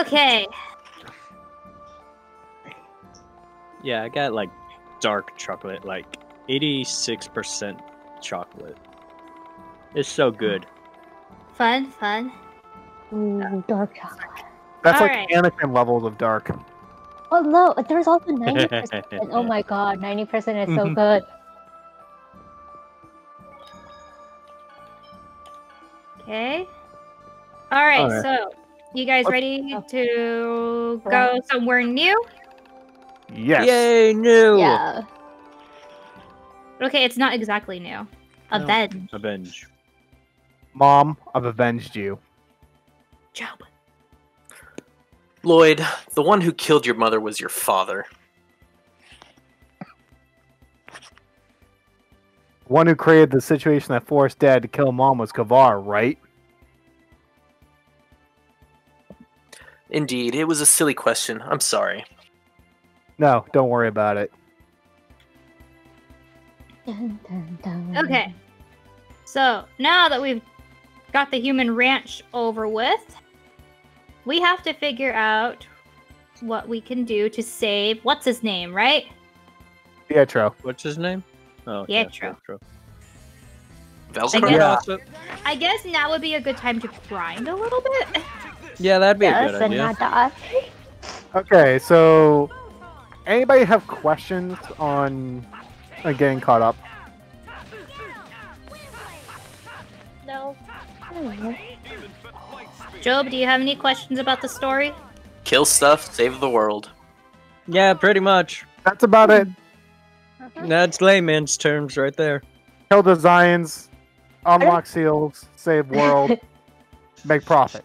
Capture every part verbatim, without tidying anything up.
Okay. Yeah, I got like dark chocolate, like eighty-six percent chocolate. It's so good. Fun, fun. Ooh, dark chocolate. That's all like right. Anakin levels of dark. Oh no, there's also ninety percent. Oh my god, ninety percent is so good. Okay. All right, all right, so you guys ready to go somewhere new? Yes. Yay, new. Yeah. Okay, it's not exactly new. Avenge. No. Avenge. Mom, I've avenged you. Job. Lloyd, the one who killed your mother was your father. One who created the situation that forced Dad to kill Mom was Kavar, right? Indeed, it was a silly question. I'm sorry. No, don't worry about it. Dun, dun, dun. Okay. So, now that we've got the human ranch over with, we have to figure out what we can do to save... What's his name, right? Pietro. What's his name? Oh, Pietro. Yeah, Pietro. I, guess, yeah. I guess now would be a good time to grind a little bit. Yeah, that'd be yes, a good idea. Not okay, so... Anybody have questions on uh, getting caught up? No. Job, do you have any questions about the story? Kill stuff, save the world. Yeah, pretty much. That's about it. Uh-huh. That's layman's terms right there. Kill the Zions, unlock seals, save world, make profit.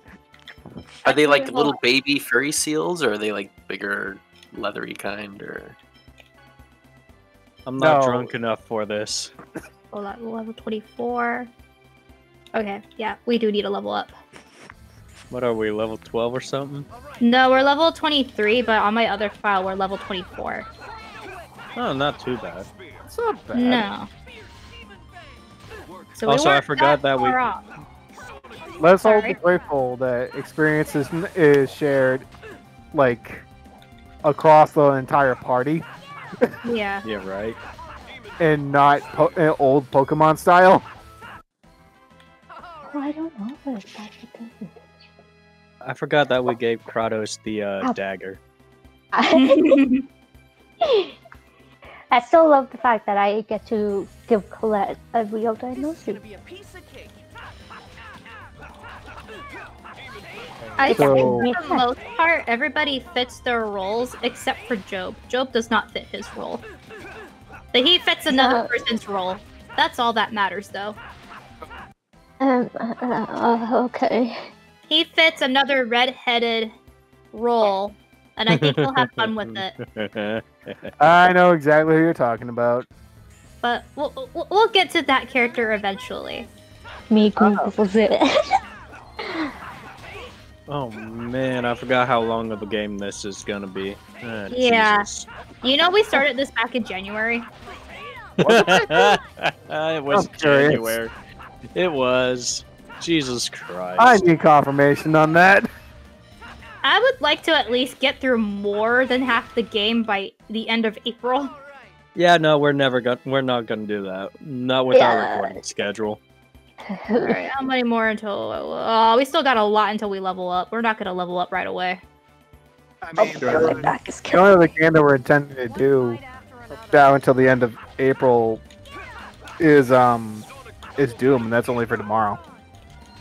Are they like little baby furry seals, or are they like bigger... leathery kind, or I'm not no. drunk enough for this. Oh, that level twenty-four. Okay, yeah, we do need a level up. What are we, level twelve or something? No, we're level twenty-three, but on my other file, we're level twenty-four. Oh, not too bad. It's not bad. No. So also, we I forgot that, that we. Off. Let's Sorry. all be grateful that experience is, is shared, like. Across the entire party. Yeah. Yeah, right. And not po uh, old Pokemon style. Oh, I don't know what that I forgot that we gave Kratos the uh, dagger. I still love the fact that I get to give Colette a real diagnosis. I so, think for the most part, everybody fits their roles except for Job. Job does not fit his role. But he fits another uh, person's role. That's all that matters, though. Um, uh, okay. He fits another red-headed role, and I think he'll have fun with it. I know exactly who you're talking about. But we'll, we'll get to that character eventually. Me, Kung Fu Zid. Oh man, I forgot how long of a game this is gonna be. Oh, yeah. Jesus. You know we started this back in January. It was January. It was. Jesus Christ. I need confirmation on that. I would like to at least get through more than half the game by the end of April. Yeah, no, we're never gonna we're not gonna do that. Not with yeah. our recording schedule. All right, how many more until... Uh, we still got a lot until we level up. We're not going to level up right away. I mean, oh, sure. The back is the only game that we're intending to do now until the end of April is um is Doom, and that's only for tomorrow.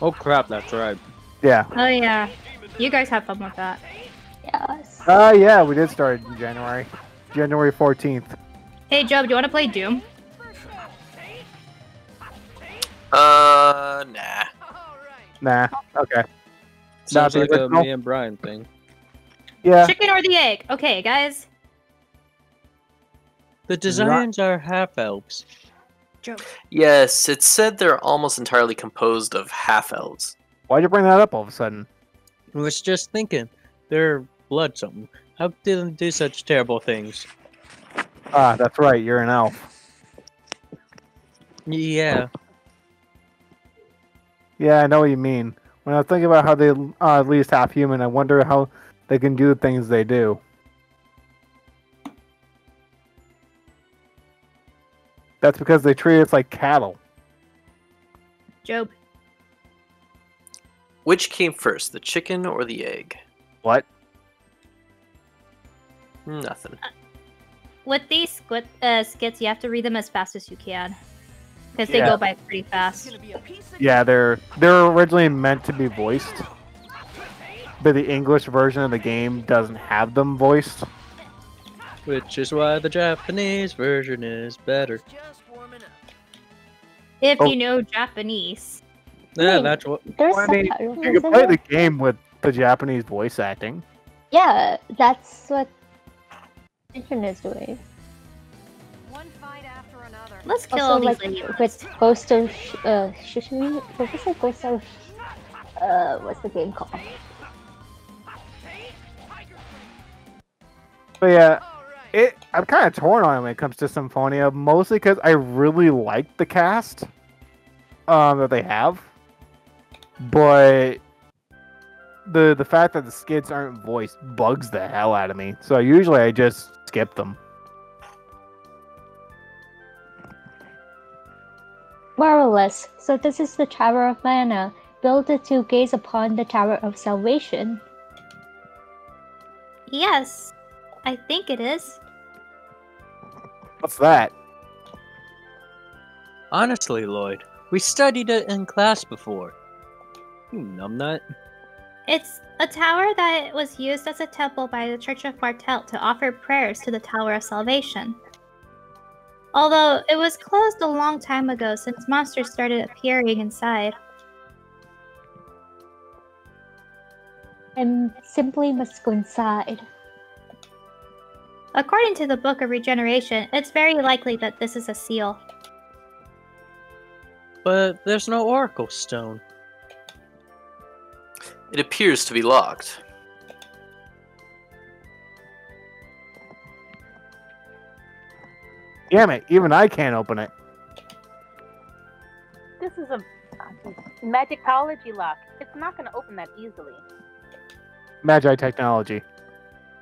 Oh, crap, that's right. Yeah. Oh, yeah. You guys have fun with that. Yes. Uh, yeah, we did start in January. January fourteenth. Hey, Job, do you want to play Doom? Uh, nah. Nah, okay. Sounds like a me and Brian thing. Yeah. Chicken or the egg? Okay, guys. The designs Not... are half-elves. Yes, it said they're almost entirely composed of half-elves. Why'd you bring that up all of a sudden? I was just thinking. They're blood something. How did they do such terrible things? Ah, that's right. You're an elf. Yeah. Yeah, I know what you mean. When I think about how they are at least half human, I wonder how they can do the things they do. That's because they treat us like cattle. Job. Which came first, the chicken or the egg? What? Nothing. Uh, with these with, uh, skits, you have to read them as fast as you can. Because yeah. they go by pretty fast. Yeah, they're they're originally meant to be voiced. But the English version of the game doesn't have them voiced. Which is why the Japanese version is better. If oh. you know Japanese. Yeah, Wait, that's what... I mean, you can play the game with the Japanese voice acting. Yeah, that's what internet is doing. One fight after another. Let's kill also, all like, these idiots. With Ghost of uh, Shishimi... What was it? Ghost of... Uh, what's the game called? But yeah, it, I'm kind of torn on it when it comes to Symphonia, mostly because I really like the cast um, that they have. But the the fact that the skits aren't voiced bugs the hell out of me. So usually I just skip them. More or less. So this is the Tower of Mana, builded to gaze upon the Tower of Salvation. Yes. I think it is. What's that? Honestly, Lloyd, we studied it in class before. You numbnut. It's a tower that was used as a temple by the Church of Martel to offer prayers to the Tower of Salvation. Although it was closed a long time ago since monsters started appearing inside. I simply must go inside. According to the Book of Regeneration, it's very likely that this is a seal. But there's no Oracle Stone. It appears to be locked. Damn it, even I can't open it. This is a magicology lock. It's not going to open that easily. Magi technology.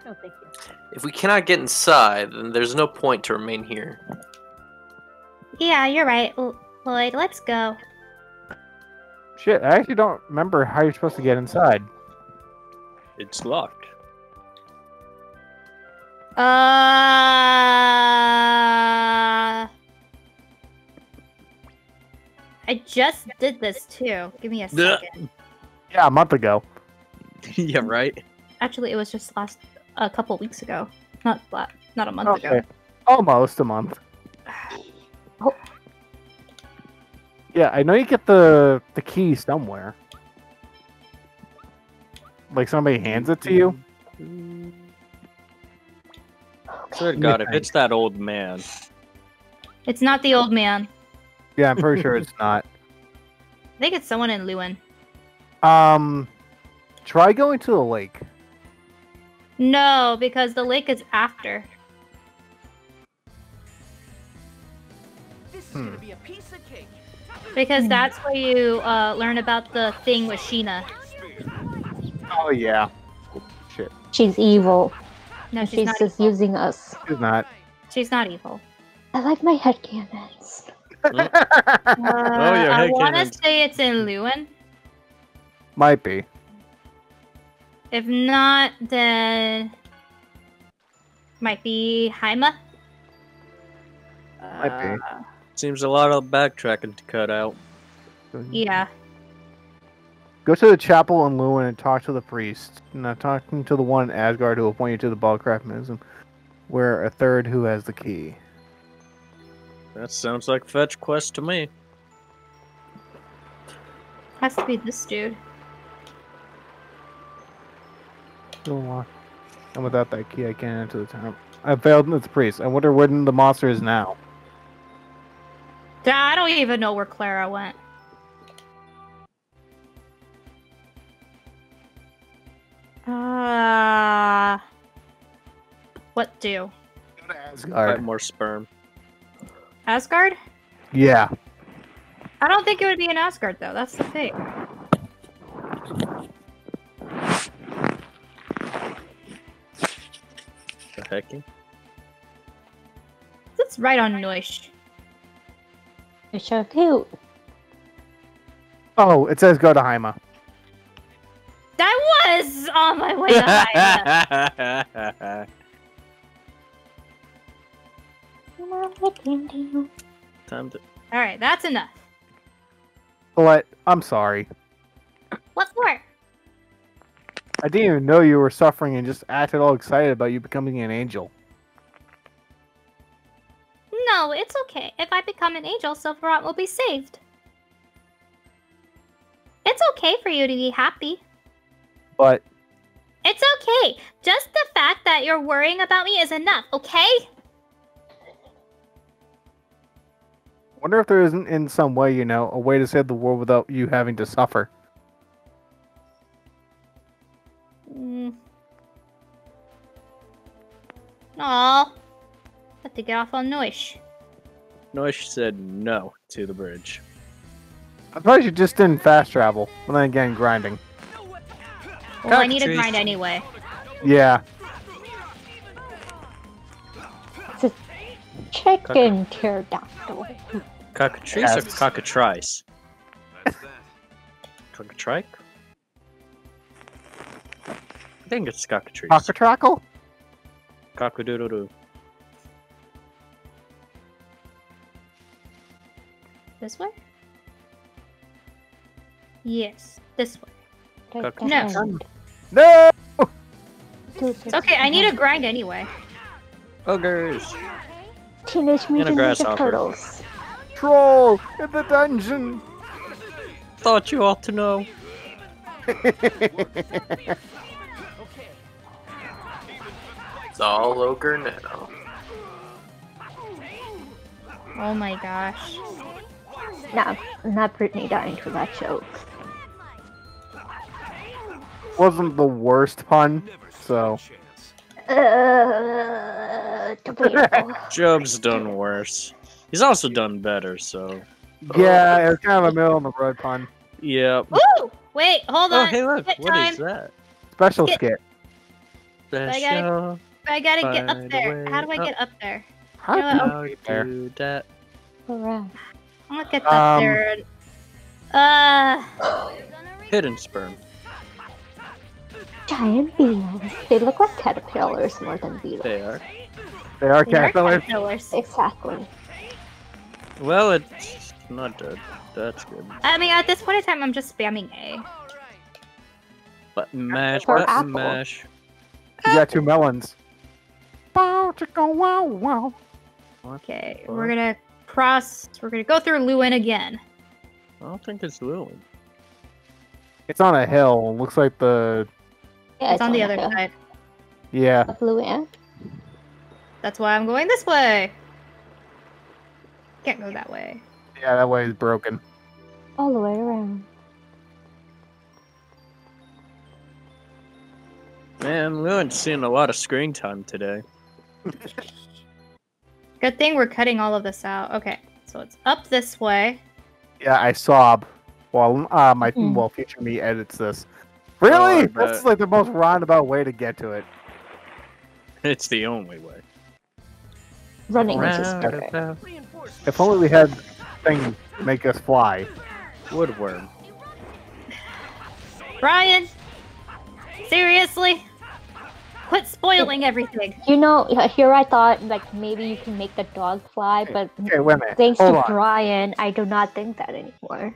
Oh, thank you. If we cannot get inside, then there's no point to remain here. Yeah, you're right, L Lloyd. Let's go. Shit, I actually don't remember how you're supposed to get inside. It's locked. Uh... I just did this, too. Give me a second. Yeah, a month ago. Yeah, right? Actually, it was just last... a couple weeks ago. Not not a month okay. ago. Almost a month. Oh. Yeah, I know you get the, the key somewhere. Like somebody hands it to you. Swear to God, if it's that old man. It's not the old man. Yeah, I'm pretty sure it's not. I think it's someone in Lewin. Um, try going to the lake. No, because the lake is after. This is hmm. gonna be a piece of cake. Because that's where you uh, learn about the thing with Sheena. Oh yeah. Shit. She's evil. No, she's, she's not just evil. Using us. She's not. She's not evil. I like my headcanons. uh, oh, yeah, I want to say it's in Lewin. Might be. If not, then might be Haima. Might be. Uh, Seems a lot of backtracking to cut out. Yeah. Go to the chapel in Lewin and talk to the priest. Not talking to the one in Asgard who will point you to the ballcraft mechanism. We're a third who has the key. That sounds like fetch quest to me. Has to be this dude. And without that key, I can't enter the town. I failed with the priest. I wonder where the monster is now. I don't even know where Clara went. Uh, what do? Go to Asgard. More sperm. Asgard? Yeah. I don't think it would be in Asgard, though. That's the thing. attacking? That's right on Noishe. You're so cute. Oh, it says go to Haima. That was on my way to Haima. Time to. All right, that's enough. Colette, I'm sorry. What for? I didn't even know you were suffering and just acted all excited about you becoming an angel. No, it's okay. If I become an angel, Silverot will be saved. It's okay for you to be happy. But... It's okay. Just the fact that you're worrying about me is enough, okay? I wonder if there isn't, in some way, you know, a way to save the world without you having to suffer. Mm. Aww. Have to get off on Noishe. Noishe said no to the bridge. I thought you just didn't fast travel. But then again, grinding. Well, I need to grind anyway. Yeah. It's a chicken pterodactyl. Cockatrice yes. or cockatrice? Cockatrackle? I think it's cockatrice. Cockatrackle? Cockadoodle-doo. This way? Yes, this way. No. No! It's okay, I need a grind anyway. Ogres. Teenage Mutant Ninja Turtles. Troll in the dungeon. Thought you ought to know. It's all ogre now. Oh my gosh. Nah, not Brittany dying for that joke. Wasn't the worst pun, so. Uh, Job's done worse. He's also done better, so. Yeah, it's kind of a middle of the road pun. Yep. Ooh! Wait, hold on. Oh, hey, look. What time. Is that? Special get... skit. Special. I gotta, I gotta get up there. How do I get up there? How, How do I do that? I'm gonna get up um, there. Uh. Hidden sperm. Giant beetles. They look like caterpillars more than beetles. They are. They are, they caterpillars. are caterpillars. Exactly. Well, it's not dead. That's good. I mean, at this point in time, I'm just spamming A. Button mash, button apple. mash. You got two melons. Okay, we're gonna cross. We're gonna go through Lewin again. I don't think it's Lewin. It's on a hill. It looks like the... Yeah, it's, it's on, on the other hill. side. Yeah. Of Luin. That's why I'm going this way. Can't go that way. Yeah, that way is broken. All the way around. Man, Luin's seen a lot of screen time today. Good thing we're cutting all of this out. Okay, so it's up this way. Yeah, I sob. Well, uh, my mm. well, future me edits this. Really? Oh, that's like the most roundabout way to get to it. It's the only way. Running is perfect. If only we had thing make us fly. Woodworm. Brian! Seriously? Quit spoiling everything. You know, here I thought like maybe you can make the dog fly, but okay, wait a minute. thanks Hold to on. Brian, I do not think that anymore.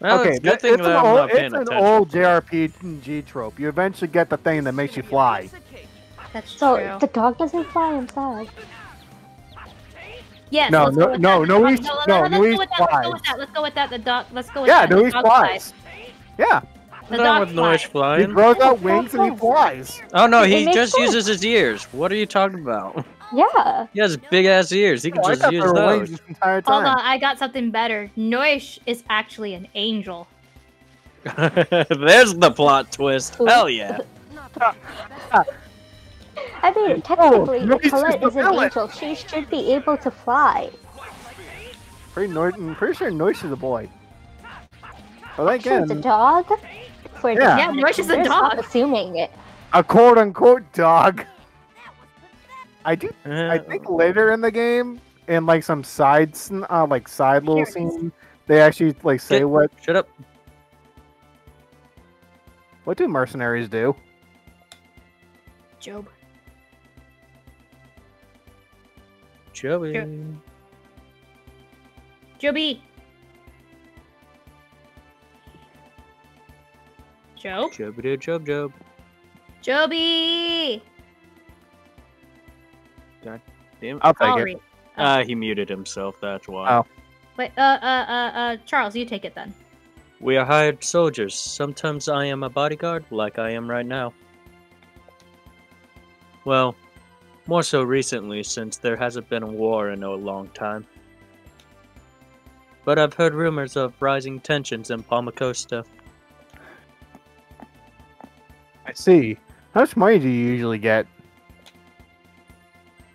Well, okay, it's, good thing it's, that an, I'm old, not it's an old J R P G trope. You eventually get the thing that makes you fly. That's so true. The dog doesn't fly, I'm sad. Yeah, no, so no, no, no, he's no, no, no, no, flies. Let's go with that. The dog. Let's go with yeah, that. Yeah, no, he flies. Yeah. The dog with flies. flying. He grows out wings and he flies. Oh no, he just uses his ears. What are you talking about? Yeah. He has big ass ears. He can oh, just use those. This entire time. Hold on, I got something better. Noishe is actually an angel. There's the plot twist. Hell yeah. I mean, technically, oh, Colette is an angel. She should be able to fly. Pretty no I'm pretty sure Noishe is a boy. Well, again, Noishe is a dog? For yeah, yeah Noishe is a dog. I'm assuming it. a quote-unquote dog. I do. I think later in the game, in like some side, uh, like side little scene, they actually like say shut, what. Shut up. What do mercenaries do? Job. Joby. Jo Joby. Job. Joby do Job Job. Joby. God damn. I'll take I'll it. it. Oh. Uh, he muted himself. That's why. Oh. Wait. Uh. Uh. Uh. Uh. Charles, you take it then. We are hired soldiers. Sometimes I am a bodyguard, like I am right now. Well, more so recently, since there hasn't been a war in a long time. But I've heard rumors of rising tensions in Palma Costa. I see. How much money do you usually get?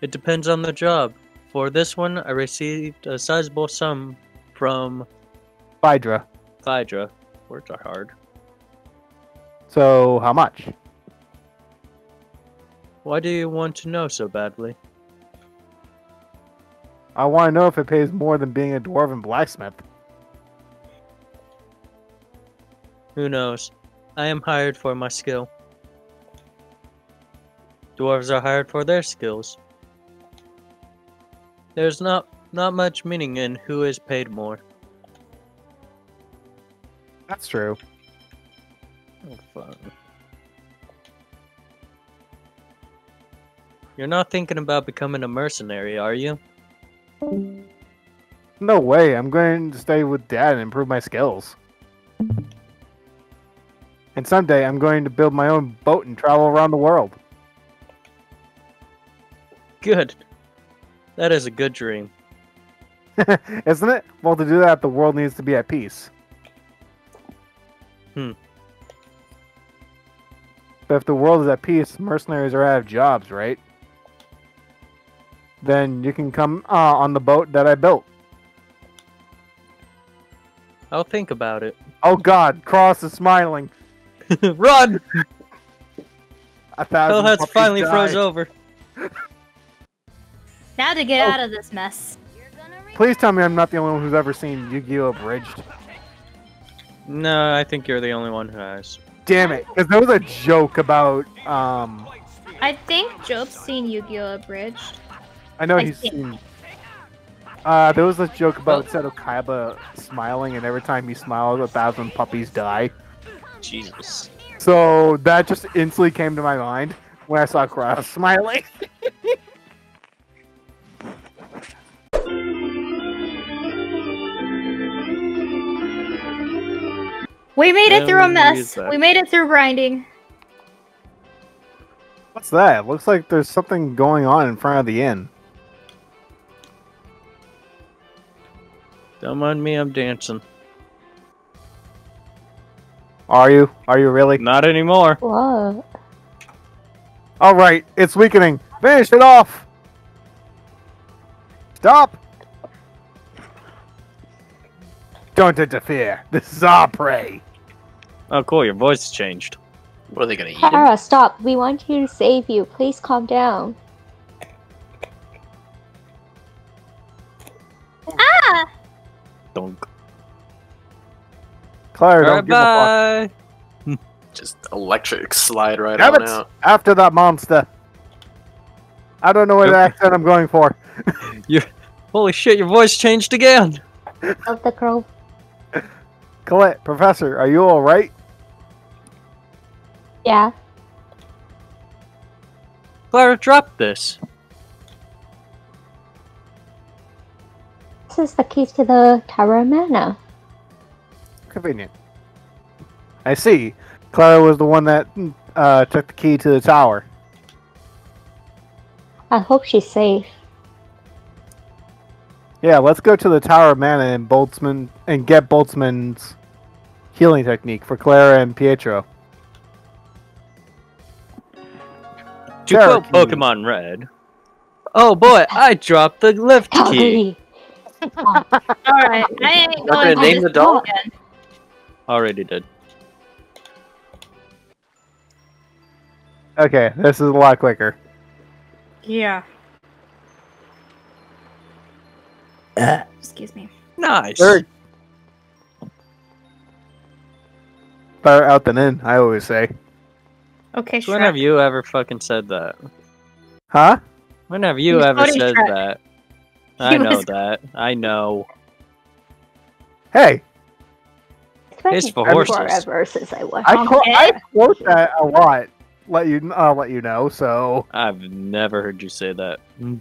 It depends on the job. For this one, I received a sizable sum from... Phaedra. Phaedra. Words are hard. So, how much? Why do you want to know so badly? I want to know if it pays more than being a dwarven blacksmith. Who knows? I am hired for my skill. Dwarves are hired for their skills. There's not, not much meaning in who is paid more. That's true. Oh, fun. You're not thinking about becoming a mercenary, are you? No way. I'm going to stay with Dad and improve my skills. And someday I'm going to build my own boat and travel around the world. Good. That is a good dream. Isn't it? Well, to do that, the world needs to be at peace. Hmm. But if the world is at peace, mercenaries are out of jobs, right? Then you can come uh, on the boat that I built. I'll think about it. Oh God, Cross is smiling. Run! A thousand hell has finally died. Froze over. Now to get oh. out of this mess. Please tell me I'm not the only one who's ever seen Yu-Gi-Oh! Abridged. No, I think you're the only one who has. Damn it, because there was a joke about, um... I think Job's seen Yu-Gi-Oh! Abridged. I know I he's think. seen... Uh, there was a joke about oh. Seto Kaiba smiling, and every time he smiles, a thousand puppies die. Jesus. So, that just instantly came to my mind when I saw Kratos smiling. We made it through a mess. We made it through grinding. What's that? Looks like there's something going on in front of the inn. Don't mind me, I'm dancing. Are you? Are you really? Not anymore. What? Alright, it's weakening. Finish it off! Stop! Don't interfere. This is our prey. Oh, cool. Your voice changed. What are they going to eat? Clara, stop. We want you to save you. Please calm down. Ah! Donk. Clara, don't right, give bye. a fuck. Just electric slide right Damn on it. out. After that monster. I don't know what accent I'm going for. You're, holy shit, your voice changed again. Of the crow. Colette, Professor, are you alright? Yeah. Clara, drop this. This is the key to the Tower of Mana. Convenient. I see. Clara was the one that uh, took the key to the tower. I hope she's safe. Yeah, let's go to the Tower of Mana and Boltzmann and get Boltzmann's healing technique for Clara and Pietro. To quote Pokemon Red, oh boy, I dropped the lift key. All right, I ain't going to name the dog again. Already did. Okay, this is a lot quicker. Yeah. Uh, Excuse me. Nice. Third. Better out than in, I always say. Okay, sure. When have you ever fucking said that? Huh? When have you ever said that? I know that. I know. Hey. It's for horses. I quote that a lot. Let you, I'll let you know. So I've never heard you say that. Mm.